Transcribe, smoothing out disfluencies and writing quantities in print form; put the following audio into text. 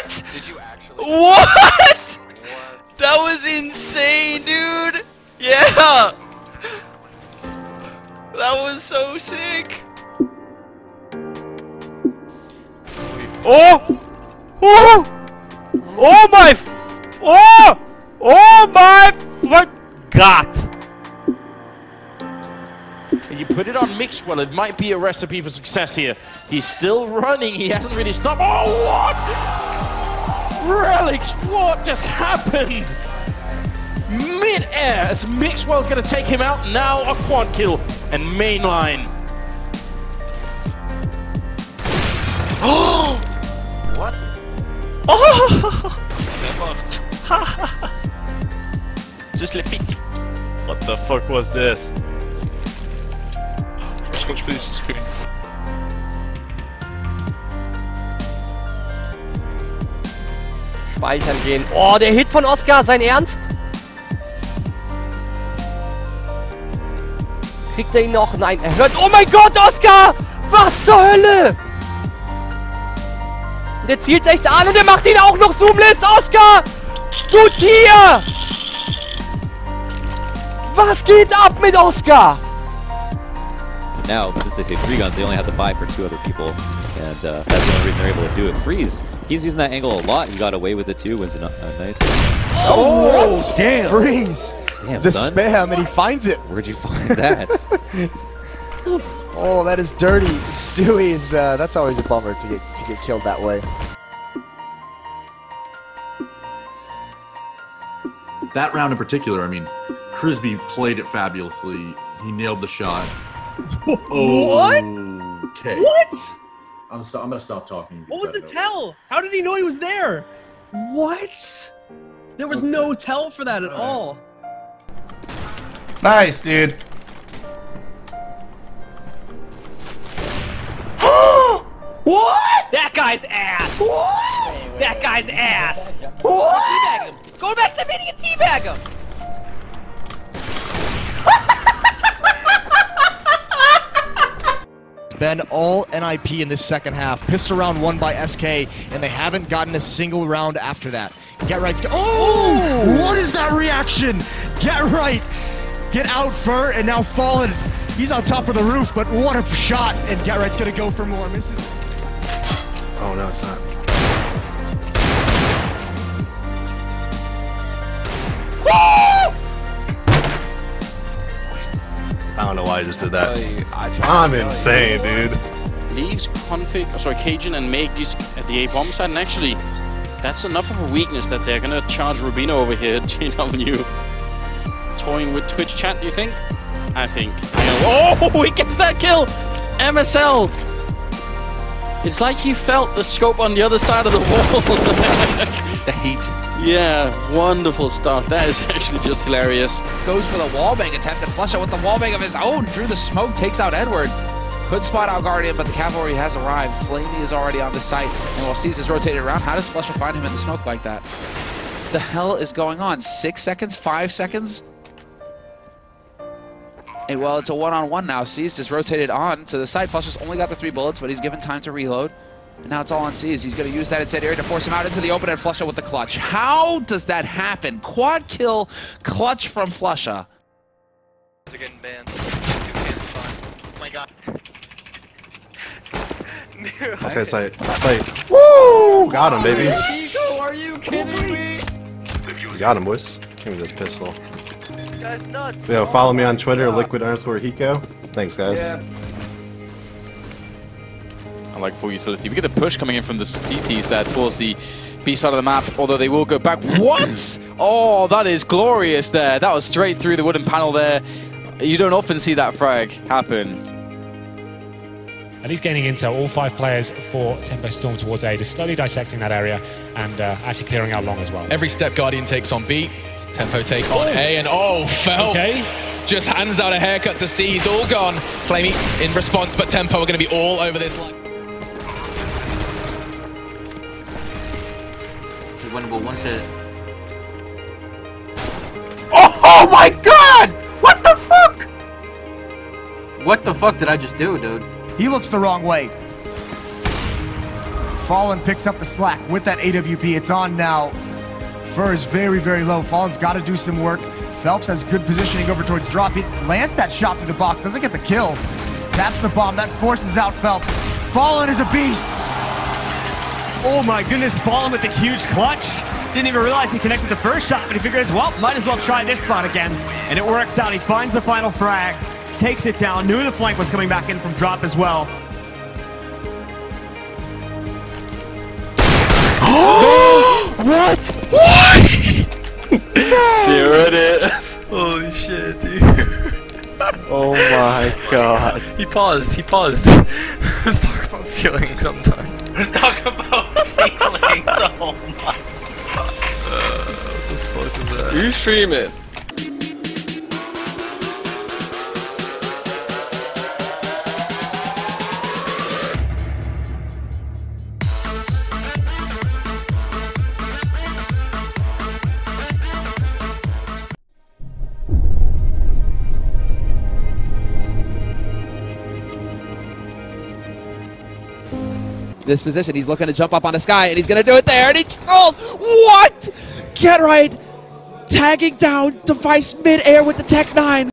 What? Did you actually? What? That was insane, dude. Yeah. That was so sick. Oh! Oh! Oh my! Oh! Oh my! What? God! And you put it on Mixwell, it might be a recipe for success here. He's still running, he hasn't really stopped. Oh, what? Relics, what just happened? Mid-air, as Mixwell's gonna take him out, now a quad kill, and mainline. Oh! What? Oh! Just le pique. What the fuck was this? Speichern gehen. Oh, der Hit von Oskar, sein Ernst? Kriegt er ihn noch? Nein, er hört. Oh mein Gott, Oskar! Was zur Hölle? Der zielt echt an und er macht ihn auch noch zoomless, Oskar! Du Tier! Was geht ab mit Oskar? Now, since they say three guns, they only have to buy for two other people, and that's the only reason they're able to do it. Freeze! He's using that angle a lot. He got away with it too. Wins a nice. Oh, what? Damn! Freeze! Damn, the son. Spam, and he finds it. Where'd you find that? Oh, that is dirty. Stewie is. That's always a bummer to get killed that way. That round in particular, I mean, Crisby played it fabulously. He nailed the shot. What? Okay. What? I'm gonna stop talking. What was the tell? How did he know he was there? What? There was no tell for that at all. Nice, dude. What? That guy's ass. What? That guy's ass. What? Go back to the meeting and teabag him. Been all NIP in this second half. Pissed around one by SK, and they haven't gotten a single round after that. Get Right. Oh! What is that reaction? Get Right. Get out Fur, and now Fallen. He's on top of the roof, but what a shot. And Get Right's gonna go for more misses. Oh, no, it's not. I don't know why I just did that. I'm insane, dude. Leaves, Config, sorry, Cajun and Maykies at the A bomb side, and actually, that's enough of a weakness that they're gonna charge Rubino over here at GW. Toying with Twitch chat, do you think? I think. Oh, he gets that kill! MSL! It's like he felt the scope on the other side of the wall. The heat. Yeah, wonderful stuff. That is actually just hilarious. Goes for the wallbang attempt and Flusha with the wallbang of his own. Through the smoke, takes out Edward. Could spot out Guardian, but the cavalry has arrived. Flamey is already on the site. And while Seize is rotated around, how does Flusha find him in the smoke like that? The hell is going on? 6 seconds? 5 seconds? And well, it's a one-on-one now. Seize just rotated on to the site. Flusha's only got the 3 bullets, but he's given time to reload. And now it's all on Seize. He's going to use that incendiary to force him out into the open and Flusha with the clutch. How does that happen? Quad kill, clutch from Flusha. They're getting banned. Oh my god. Let's get sight. Woo! Got him, baby. Hiko, are you kidding me? We got him, boys. Give me this pistol. This guy's nuts. Yeah, follow me on Twitter, Liquid_Hiko. Thanks, guys. Yeah. Like full utility. We get a push coming in from the TTs there towards the B side of the map, although they will go back. What? Oh, that is glorious there. That was straight through the wooden panel there. You don't often see that frag happen. And he's gaining intel, all 5 players for Tempo Storm towards A, just slowly dissecting that area and actually clearing out long as well. Every step Guardian takes on B, Tempo take on A, and oh, Phelps. Okay. Just hands out a haircut to C. He's all gone. Flamey in response, but Tempo are going to be all over this line. Winnable once it. Oh my god! What the fuck? What the fuck did I just do, dude? He looks the wrong way. Fallen picks up the slack with that AWP. It's on now. Fur is very, very low. Fallen's got to do some work. Phelps has good positioning over towards drop. He lands that shot through the box. Doesn't get the kill. Taps the bomb. That forces out Phelps. Fallen is a beast. Oh my goodness, Fallen with the huge clutch. Didn't even realize he connected the first shot, but he figures, well, might as well try this spot again. And it works out. He finds the final frag, takes it down. Knew the flank was coming back in from drop as well. What? What? No. Zeroed it. Holy shit, dude. Oh my god. He paused. He paused. Let's talk about feelings sometime. Let's talk about feelings. Oh my god. What the fuck is that? You stream it. This position, he's looking to jump up on the sky, and he's gonna do it there, and he trolls. What? Get Right tagging down Device midair with the tec-9.